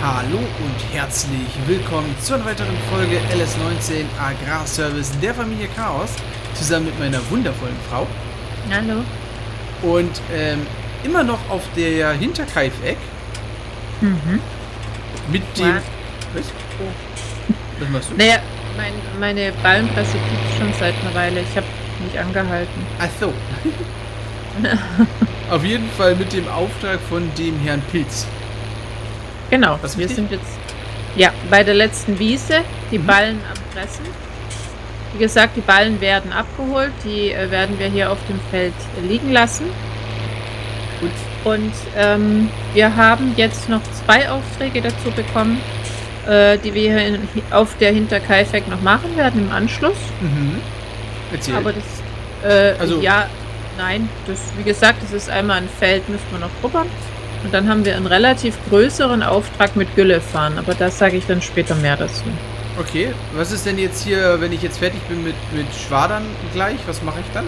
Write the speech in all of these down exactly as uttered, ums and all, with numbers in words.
Hallo und herzlich willkommen zu einer weiteren Folge L S neunzehn Agrarservice der Familie Chaos, zusammen mit meiner wundervollen Frau. Hallo. Und ähm, immer noch auf der Hinterkaifeck. Mhm. Mit dem... Ja. Was? Oh. Was machst du? Naja, mein, meine Ballenpresse gibt schon seit einer Weile. Ich habe mich angehalten. Ach so. Auf jeden Fall mit dem Auftrag von dem Herrn Pilz. Genau, was wir richtig? Sind jetzt ja bei der letzten Wiese, die mhm. Ballen am Pressen. Wie gesagt, die Ballen werden abgeholt, die äh, werden wir hier auf dem Feld liegen lassen. Gut. Und ähm, wir haben jetzt noch zwei Aufträge dazu bekommen, äh, die wir hier in, auf der Hinterkaifeck noch machen werden im Anschluss. Mhm. Erzähl. Aber das, äh, also. ja, nein, das, wie gesagt, das ist einmal ein Feld, müssen wir noch rubbern. Und dann haben wir einen relativ größeren Auftrag mit Gülle fahren, aber das sage ich dann später mehr dazu. Okay, was ist denn jetzt hier, wenn ich jetzt fertig bin mit, mit Schwadern gleich, was mache ich dann?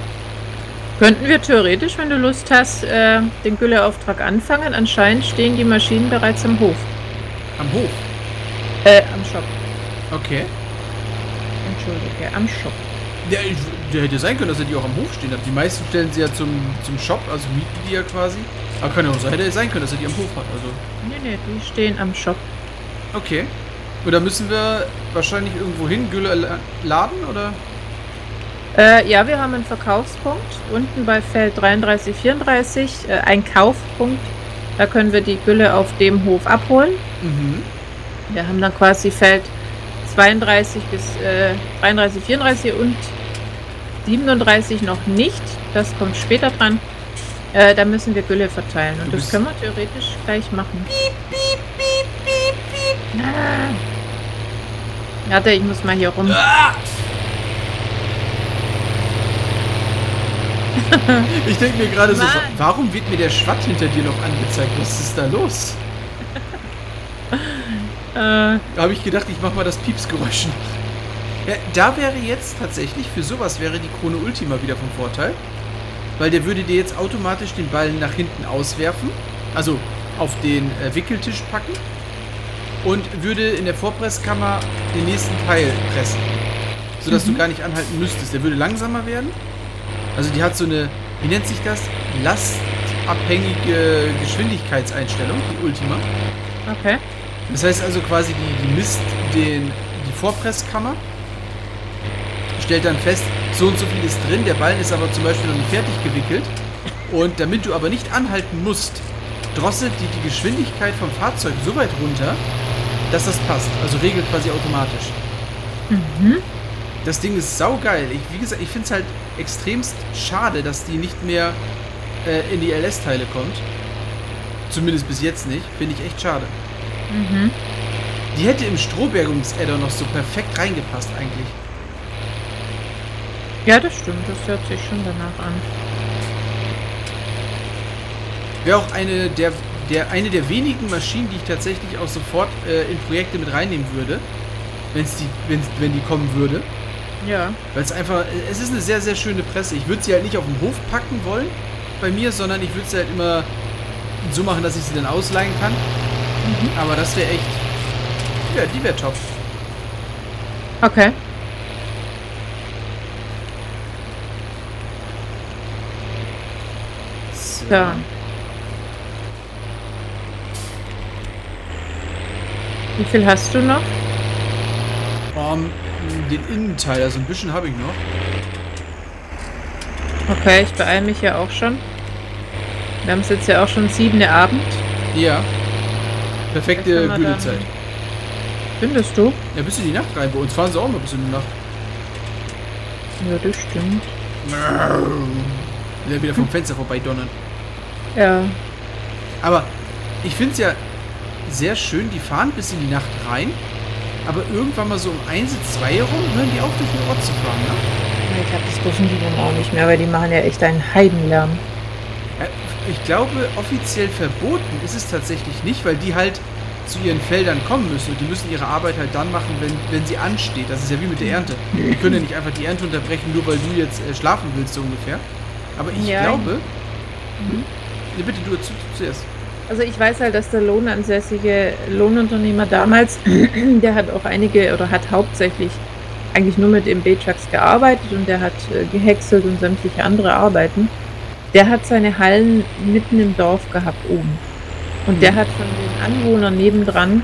Könnten wir theoretisch, wenn du Lust hast, äh, den Gülleauftrag anfangen. Anscheinend stehen die Maschinen bereits am Hof. Am Hof? Äh, am Shop. Okay. Entschuldige, am Shop. Ja, ich, der hätte sein können, dass er die auch am Hof stehen hat. Die meisten stellen sie ja zum, zum Shop, also mieten die ja quasi. Aber kann ja auch so, hätte sein können, dass er die am Hof hat. Also. Nee, nee, die stehen am Shop. Okay. Und da müssen wir wahrscheinlich irgendwo hin, Gülle laden, oder? Äh, ja, wir haben einen Verkaufspunkt unten bei Feld dreiunddreißig, vierunddreißig, äh, ein Kaufpunkt. Da können wir die Gülle auf dem Hof abholen. Mhm. Wir haben dann quasi Feld zweiunddreißig bis dreiunddreißig, vierunddreißig und siebenunddreißig noch nicht. Das kommt später dran. Äh, da müssen wir Gülle verteilen. Und das können wir theoretisch gleich machen. Piep, piep, piep, piep, piep. Ah. Warte, ich muss mal hier rum. Ah. Ich denke mir gerade so, warum wird mir der Schwatt hinter dir noch angezeigt? Was ist da los? äh. Da habe ich gedacht, ich mache mal das Piepsgeräusch nach. Ja, da wäre jetzt tatsächlich, für sowas wäre die Krone Ultima wieder vom Vorteil. Weil der würde dir jetzt automatisch den Ballen nach hinten auswerfen, also auf den äh, Wickeltisch packen und würde in der Vorpresskammer den nächsten Teil pressen, sodass mhm. du gar nicht anhalten müsstest. Der würde langsamer werden. Also die hat so eine, wie nennt sich das? Lastabhängige Geschwindigkeitseinstellung, die Ultima. Okay. Das heißt also quasi, die, die misst den, die Vorpresskammer, stellt dann fest, so und so viel ist drin, der Ballen ist aber zum Beispiel noch nicht fertig gewickelt. Und damit du aber nicht anhalten musst, drosselt die die Geschwindigkeit vom Fahrzeug so weit runter, dass das passt. Also regelt quasi automatisch. Mhm. Das Ding ist saugeil. Ich, wie gesagt, ich finde es halt extremst schade, dass die nicht mehr äh, in die L S-Teile kommt. Zumindest bis jetzt nicht. Finde ich echt schade. Mhm. Die hätte im Strohbergungs-Adder noch so perfekt reingepasst eigentlich. Ja, das stimmt. Das hört sich schon danach an. Wäre auch eine der, der, eine der wenigen Maschinen, die ich tatsächlich auch sofort äh, in Projekte mit reinnehmen würde, wenn's die, wenn's, wenn die kommen würde. Ja. Weil es einfach, es ist eine sehr, sehr schöne Presse. Ich würde sie halt nicht auf den Hof packen wollen bei mir, sondern ich würde sie halt immer so machen, dass ich sie dann ausleihen kann. Mhm. Aber das wäre echt, ja, die wäre top. Okay. Ja. Wie viel hast du noch? Um, den Innenteil, also ein bisschen habe ich noch. Okay, ich beeile mich ja auch schon. Wir haben es jetzt ja auch schon sieben der Abend. Ja. Perfekte Güllezeit. Findest du? Ja, bis in die Nacht rein. Bei uns fahren sie auch mal bis in die Nacht. Ja, das stimmt. Wieder, wieder vom Fenster vorbei donnern. Ja. Aber ich finde es ja sehr schön, die fahren bis in die Nacht rein, aber irgendwann mal so um eins, zwei rum hören die auf, durch den Ort zu fahren, ne? Ich glaube, das dürfen die dann auch nicht mehr, weil die machen ja echt einen Heidenlärm. Ich glaube, offiziell verboten ist es tatsächlich nicht, weil die halt zu ihren Feldern kommen müssen und die müssen ihre Arbeit halt dann machen, wenn, wenn sie ansteht. Das ist ja wie mit der Ernte. Die können ja nicht einfach die Ernte unterbrechen, nur weil du jetzt äh, schlafen willst, so ungefähr. Aber ich ja. glaube... Hm? Nee, bitte, du zuerst. Also ich weiß halt, dass der lohnansässige Lohnunternehmer damals, der hat auch einige oder hat hauptsächlich eigentlich nur mit M B-Trucks gearbeitet und der hat äh, gehäckselt und sämtliche andere Arbeiten. Der hat seine Hallen mitten im Dorf gehabt oben. Und der hat von den Anwohnern nebendran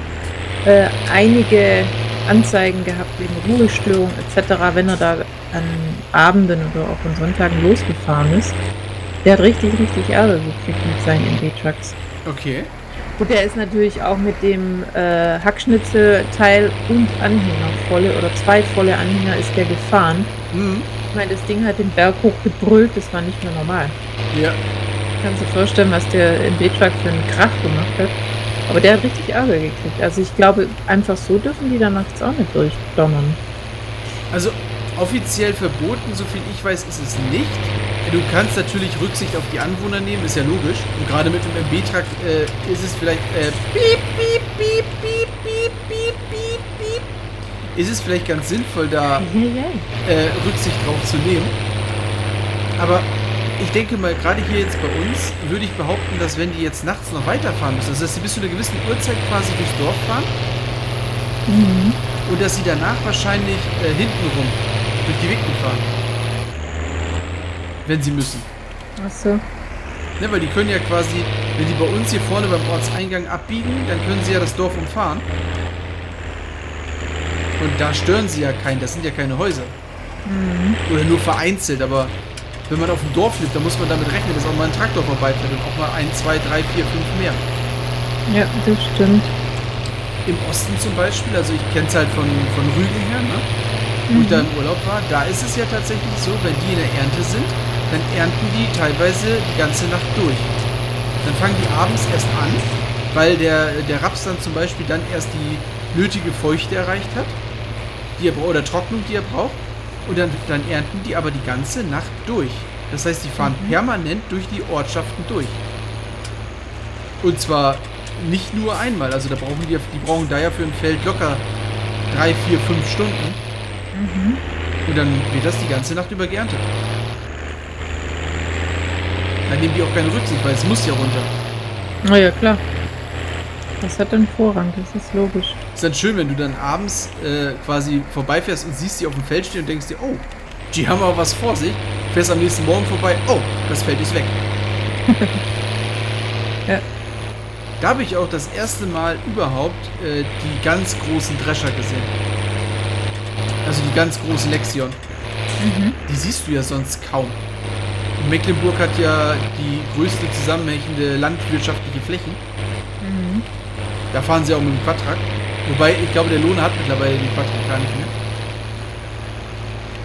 äh, einige Anzeigen gehabt wegen Ruhestörung et cetera, wenn er da an Abenden oder auch an Sonntagen losgefahren ist. Der hat richtig, richtig Ärger gekriegt mit seinen M B-Trucks. Okay. Und der ist natürlich auch mit dem äh, Hackschnitzelteil und Anhänger, volle oder zwei volle Anhänger ist der gefahren. Mhm. Ich meine, das Ding hat den Berg hochgebrüllt, das war nicht mehr normal. Ja. Kannst du dir vorstellen, was der M B-Truck für einen Krach gemacht hat. Aber der hat richtig Ärger gekriegt. Also ich glaube, einfach so dürfen die da nachts auch nicht durchdonnern. Also offiziell verboten, soviel ich weiß, ist es nicht. Du kannst natürlich Rücksicht auf die Anwohner nehmen, ist ja logisch. Und gerade mit dem M B-Truck äh, ist es vielleicht äh, piep, piep, piep, piep, piep, piep, piep, piep. Ist es vielleicht ganz sinnvoll, da äh, Rücksicht drauf zu nehmen. Aber ich denke mal, gerade hier jetzt bei uns würde ich behaupten, dass wenn die jetzt nachts noch weiterfahren müssen, also dass sie bis zu einer gewissen Uhrzeit quasi durchs Dorf fahren, mhm, und dass sie danach wahrscheinlich äh, hintenrum durch die Wicken fahren. Wenn sie müssen. Ach so. Ne, weil die können ja quasi, wenn die bei uns hier vorne beim Ortseingang abbiegen, dann können sie ja das Dorf umfahren. Und da stören sie ja keinen, das sind ja keine Häuser. Mhm. Oder nur vereinzelt, aber wenn man auf dem Dorf lebt, dann muss man damit rechnen, dass auch mal ein Traktor vorbeifährt und auch mal ein, zwei, drei, vier, fünf mehr. Ja, das stimmt. Im Osten zum Beispiel, also ich kenne es halt von, von Rügen her, ne? Wo ich da im Urlaub war, da ist es ja tatsächlich so, wenn die in der Ernte sind, dann ernten die teilweise die ganze Nacht durch. Dann fangen die abends erst an, weil der, der Raps dann zum Beispiel dann erst die nötige Feuchte erreicht hat, die er, oder Trocknung, die er braucht. Und dann, dann ernten die aber die ganze Nacht durch. Das heißt, die fahren mhm. permanent durch die Ortschaften durch. Und zwar nicht nur einmal. Also da brauchen die, die brauchen da ja für ein Feld locker drei, vier, fünf Stunden. Mhm. Und dann wird das die ganze Nacht über geerntet. Dann nehmen die auch keine Rücksicht, weil es muss ja runter. Na ja, klar. Das hat dann Vorrang, das ist logisch. Ist dann schön, wenn du dann abends äh, quasi vorbeifährst und siehst die auf dem Feld stehen und denkst dir, oh, die haben aber was vor sich. Fährst am nächsten Morgen vorbei, oh, das Feld ist weg. Ja. Da habe ich auch das erste Mal überhaupt äh, die ganz großen Drescher gesehen. Also die ganz große Lexion. Mhm. Die siehst du ja sonst kaum. Mecklenburg hat ja die größte zusammenhängende landwirtschaftliche Flächen. Mhm. Da fahren sie auch mit dem Quadtrack. Wobei, ich glaube, der Lohner hat mittlerweile den Quadtrack gar nicht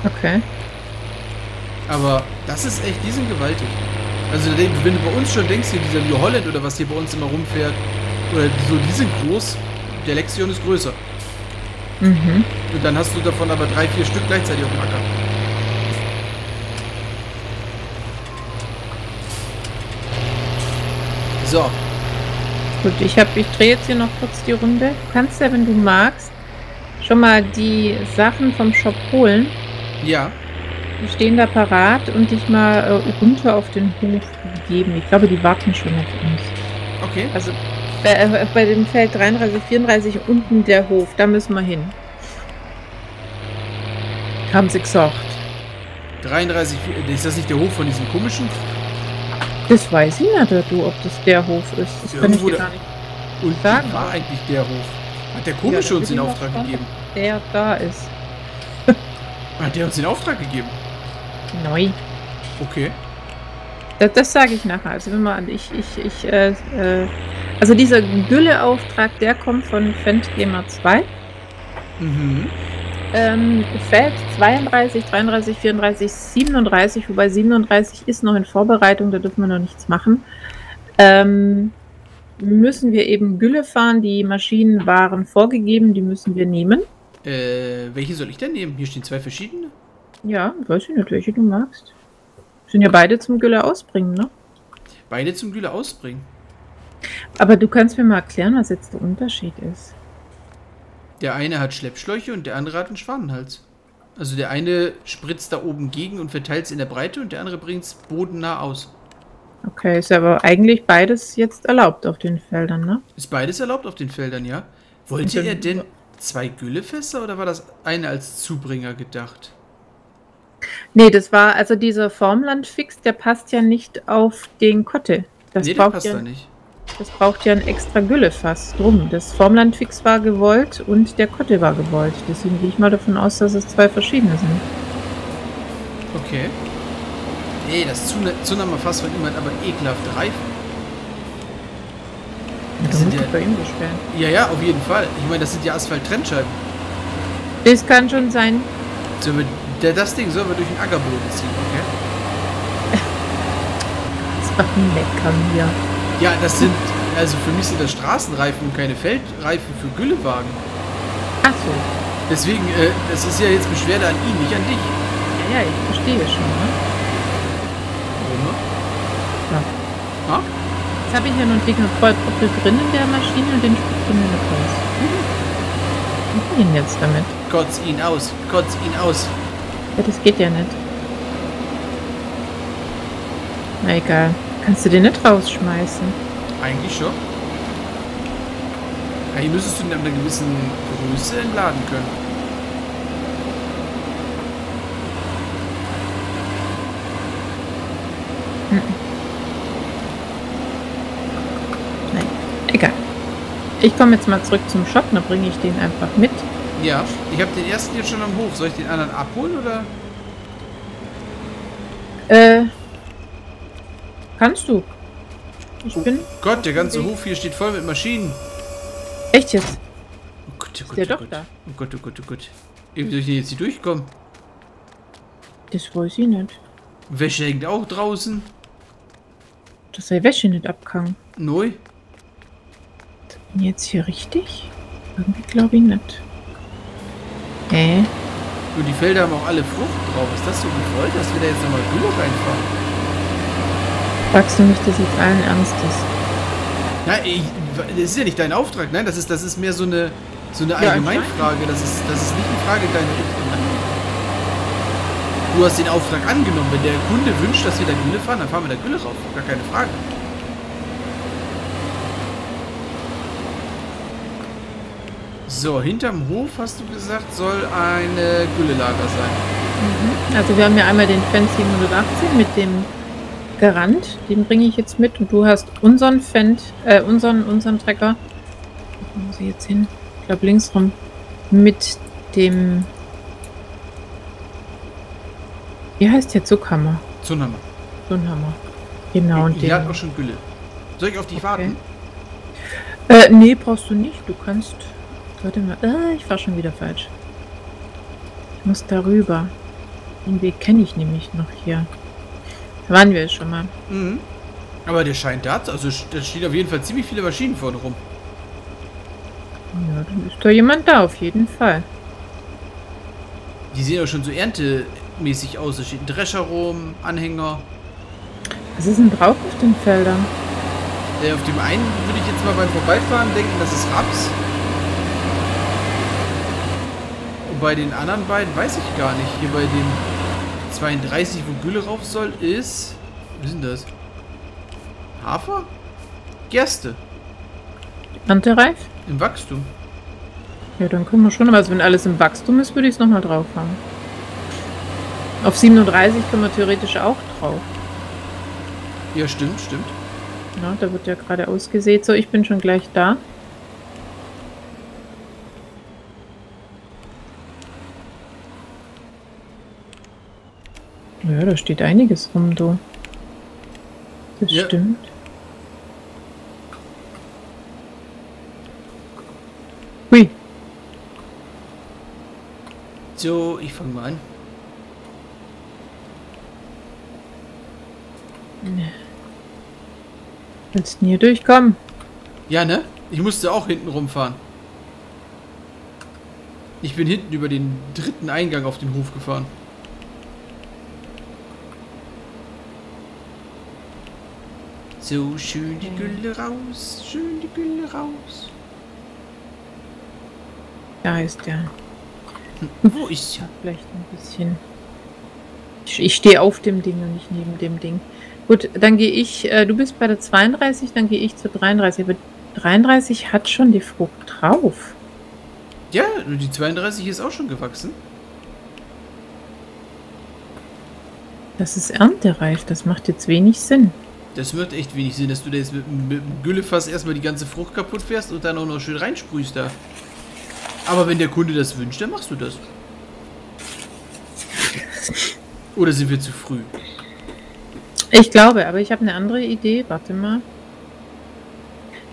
mehr. Okay. Aber das ist echt, die sind gewaltig. Also wenn du bei uns schon denkst, hier dieser New Holland oder was hier bei uns immer rumfährt, oder so, die sind groß, der Lexion ist größer. Mhm. Und dann hast du davon aber drei, vier Stück gleichzeitig auf dem Acker. So. Gut, ich, ich drehe jetzt hier noch kurz die Runde. Du kannst ja, wenn du magst, schon mal die Sachen vom Shop holen. Ja. Die stehen da parat und dich mal äh, runter auf den Hof geben. Ich glaube, die warten schon auf uns. Okay. Also Bei, bei dem Feld dreiunddreißig, vierunddreißig unten der Hof, da müssen wir hin. Haben sie gesagt. dreiunddreißig, ist das nicht der Hof von diesem komischen? Das weiß ich nicht, du, ob das der Hof ist. Das ja, kann ich dir gar nicht und sagen. Und war eigentlich der Hof. Hat der komische ja, uns den Auftrag gegeben? Der da ist. Hat der uns den Auftrag gegeben? Nein. Okay. Das, das sage ich nachher. Also wenn man, ich, ich, ich, äh, äh, also dieser Gülle-Auftrag, der kommt von Fendt Gamer zwei. Mhm. Ähm, Feld zweiunddreißig, dreiunddreißig, vierunddreißig, siebenunddreißig, wobei siebenunddreißig ist noch in Vorbereitung, da dürfen wir noch nichts machen. Ähm, müssen wir eben Gülle fahren, die Maschinen waren vorgegeben, die müssen wir nehmen. Äh, welche soll ich denn nehmen? Hier stehen zwei verschiedene. Ja, weiß ich nicht, welche du magst. Sind ja beide zum Gülle ausbringen, ne? Beide zum Gülle ausbringen. Aber du kannst mir mal erklären, was jetzt der Unterschied ist. Der eine hat Schleppschläuche und der andere hat einen Schwanenhals. Also der eine spritzt da oben gegen und verteilt es in der Breite und der andere bringt es bodennah aus. Okay, ist aber eigentlich beides jetzt erlaubt auf den Feldern, ne? Ist beides erlaubt auf den Feldern, ja? Wollt ihr denn zwei Güllefässer oder war das eine als Zubringer gedacht? Nee, das war, also dieser Formlandfix, der passt ja nicht auf den Kotte. Das nee, der passt ja, da nicht. Das braucht ja ein extra Güllefass drum. Das Formlandfix war gewollt und der Kotte war gewollt. Deswegen gehe ich mal davon aus, dass es zwei verschiedene sind. Okay. Nee, das Zunhammer-Fass von ihm hat aber ekelhaft reif. Das sind ja, bei ihm bestellen. Ja, ja, auf jeden Fall. Ich meine, das sind ja Asphalt-Trennscheiben. Das kann schon sein. So, mit, das Ding sollen wir durch den Ackerboden ziehen, okay? Das war ein Meckern hier. Ja, das sind, also für mich sind das Straßenreifen und keine Feldreifen für Güllewagen. Ach so. Deswegen, äh, das ist ja jetzt Beschwerde an ihn, nicht an dich. Ja, ja, ich verstehe schon, ne? Warum? Ja. Ha? Jetzt habe ich ja noch einen dicken Vollproppel drin in der Maschine und den spuckt mir nicht raus. Was mache ich denn jetzt damit? Kotz ihn aus, kotz ihn aus. Ja, das geht ja nicht. Na egal. Kannst du den nicht rausschmeißen? Eigentlich schon. Ja, hier müsstest du ihn an einer gewissen Größe entladen können. Ich komme jetzt mal zurück zum Shop, dann bringe ich den einfach mit. Ja, ich habe den ersten jetzt schon am Hof. Soll ich den anderen abholen, oder? Äh, kannst du. Ich bin... Gott, der ganze Hof hier steht voll mit Maschinen. Echt jetzt? Oh Gott, oh Gott, ist der doch da? Oh Gott, oh Gott, oh Gott. Wie soll ich denn jetzt hier durchkommen? Das weiß ich nicht. Wäsche hängt auch draußen. Dass der Wäsche nicht abgehangen. Neu. Jetzt hier richtig? Irgendwie glaube ich nicht. Hä? Äh. Nur die Felder haben auch alle Frucht drauf. Ist das so gewollt, dass wir da jetzt nochmal Gülle reinfahren? Fragst du mich das jetzt allen Ernstes? Nein, das ist ja nicht dein Auftrag. Nein, das ist, das ist mehr so eine, so eine Allgemeinfrage. Das ist, das ist nicht eine Frage deiner Richtung. Du hast den Auftrag angenommen. Wenn der Kunde wünscht, dass wir da Gülle fahren, dann fahren wir da Gülle rauf. Gar keine Frage. So, hinterm Hof, hast du gesagt, soll eine Güllelager sein. Mhm. Also wir haben ja einmal den Fan siebenhundertachtzehn mit dem Garant. Den bringe ich jetzt mit. Und du hast unseren Fendt, äh, unseren, unseren Trecker. Wo muss ich jetzt hin? Ich glaube links rum. Mit dem... Wie heißt der? Zuckhammer. Zunhammer. Zunhammer. Genau. Und der hat auch schon Gülle. Soll ich auf dich okay. warten? Äh, nee, brauchst du nicht. Du kannst... Warte mal, ah, ich war schon wieder falsch. Ich muss darüber. Den Weg kenne ich nämlich noch hier. Da waren wir schon mal. Mhm. Aber der scheint da, also da stehen auf jeden Fall ziemlich viele Maschinen vorne rum. Ja, dann ist da jemand da, auf jeden Fall. Die sehen auch schon so erntemäßig aus. Da steht ein Drescher rum, Anhänger. Was ist denn drauf auf den Feldern? Äh, auf dem einen würde ich jetzt mal beim Vorbeifahren denken, das ist Raps. Bei den anderen beiden weiß ich gar nicht. Hier bei dem zweiunddreißig, wo Gülle rauf soll, ist... Was ist denn das? Hafer? Gerste. Erntereif? Im Wachstum. Ja, dann können wir schon. Aber also wenn alles im Wachstum ist, würde ich es nochmal drauf haben. Auf siebenunddreißig können wir theoretisch auch drauf. Ja, stimmt, stimmt. Ja, da wird ja gerade ausgesät. So, ich bin schon gleich da. Ja, da steht einiges rum, du. Das ja. stimmt. Hui. So, ich fange mal an. Willst du hier durchkommen? Ja, ne? Ich musste auch hinten rumfahren. Ich bin hinten über den dritten Eingang auf den Hof gefahren. So, schön die Gülle raus, schön die Gülle raus. Da ist der. Wo ist der? Vielleicht ein bisschen. Ich, ich stehe auf dem Ding und nicht neben dem Ding. Gut, dann gehe ich, äh, du bist bei der zweiunddreißig, dann gehe ich zur dreiunddreißig. Aber dreiunddreißig hat schon die Frucht drauf. Ja, die zweiunddreißig ist auch schon gewachsen. Das ist erntereif, das macht jetzt wenig Sinn. Das wird echt wenig Sinn, dass du da jetzt mit dem Güllefass erstmal die ganze Frucht kaputt fährst und dann auch noch schön reinsprühst da. Aber wenn der Kunde das wünscht, dann machst du das. Oder sind wir zu früh? Ich glaube, aber ich habe eine andere Idee. Warte mal.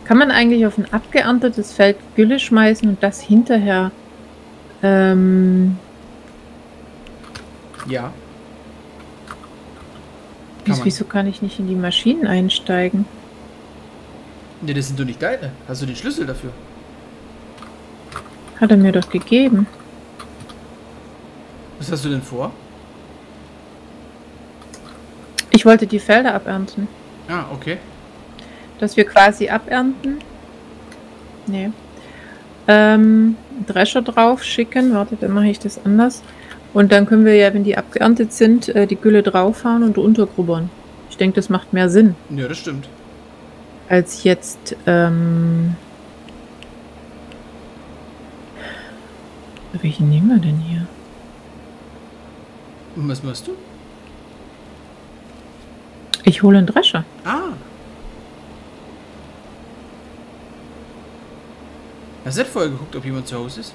Kann man eigentlich auf ein abgeerntetes Feld Gülle schmeißen und das hinterher... Ähm, ja. Kann wieso kann ich nicht in die Maschinen einsteigen? Ne, das sind doch nicht deine. Hast du den Schlüssel dafür? Hat er mir doch gegeben. Was hast du denn vor? Ich wollte die Felder abernten. Ah, okay. Dass wir quasi abernten. Nee. Ähm, Drescher drauf schicken. Warte, dann mache ich das anders. Und dann können wir ja, wenn die abgeerntet sind, die Gülle draufhauen und runtergrubbern. Ich denke, das macht mehr Sinn. Ja, das stimmt. Als jetzt, ähm... welchen nehmen wir denn hier? Und was machst du? Ich hole einen Drescher. Ah. Hast du vorher geguckt, ob jemand zu Hause ist?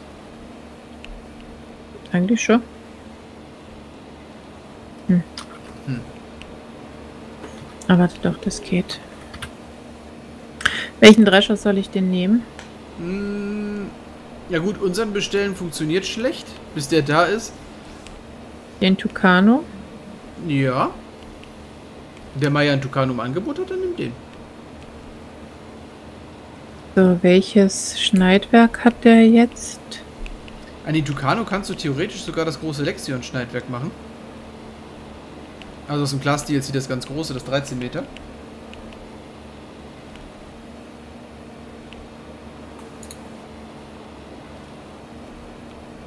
Eigentlich schon. Hm. Hm. Aber warte doch, das geht. Welchen Drescher soll ich denn nehmen? Hm. Ja gut, unseren Bestellen funktioniert schlecht, bis der da ist. Den Tucano? Ja. Der Meier in Tucano im Angebot hat, dann nimmt den. So, welches Schneidwerk hat der jetzt? An den Tucano kannst du theoretisch sogar das große Lexion-Schneidwerk machen. Also aus dem Claas D L C das ganz große, das dreizehn Meter.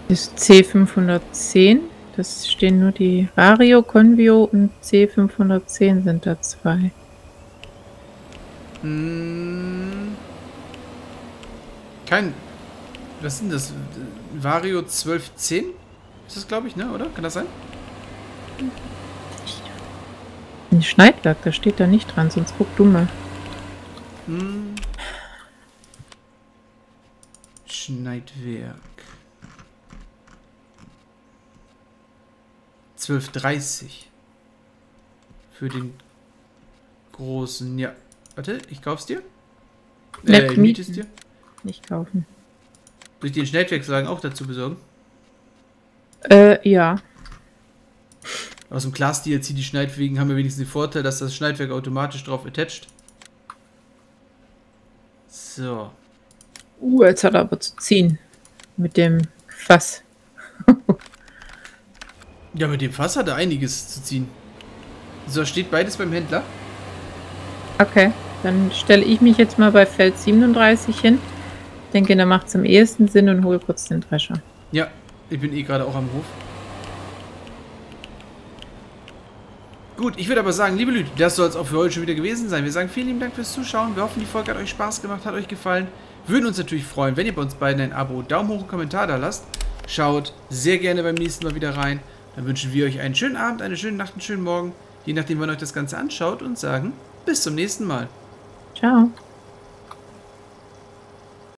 Das C fünfhundertzehn. Das stehen nur die Vario, Convio und C fünfhundertzehn sind da zwei. Hm. Kein... Was ist denn das? Vario zwölf zehn? Ist das, glaube ich, ne? Oder? Kann das sein? Ein Schneidwerk, da steht da nicht dran, sonst guck du mal. Hm. Schneidwerk... zwölf dreißig. Für den großen... Ja. Warte, ich kauf's dir. Äh, ich miet's dir. Nicht kaufen. Soll ich den Schneidwerkswagen auch dazu besorgen? Äh, ja. Aus dem Claas D L C die Schneidwegen haben wir wenigstens den Vorteil, dass das Schneidwerk automatisch drauf attached. So. Uh, jetzt hat er aber zu ziehen. Mit dem Fass. Ja, mit dem Fass hat er einiges zu ziehen. So, steht beides beim Händler. Okay, dann stelle ich mich jetzt mal bei Feld siebenunddreißig hin. Ich denke, da macht es am ehesten Sinn und hole kurz den Drescher. Ja, ich bin eh gerade auch am Hof. Gut, ich würde aber sagen, liebe Leute, das soll es auch für heute schon wieder gewesen sein. Wir sagen vielen lieben Dank fürs Zuschauen. Wir hoffen, die Folge hat euch Spaß gemacht, hat euch gefallen. Würden uns natürlich freuen, wenn ihr bei uns beiden ein Abo, Daumen hoch und Kommentar da lasst. Schaut sehr gerne beim nächsten Mal wieder rein. Dann wünschen wir euch einen schönen Abend, eine schöne Nacht, einen schönen Morgen, je nachdem, wann euch das Ganze anschaut, und sagen bis zum nächsten Mal. Ciao.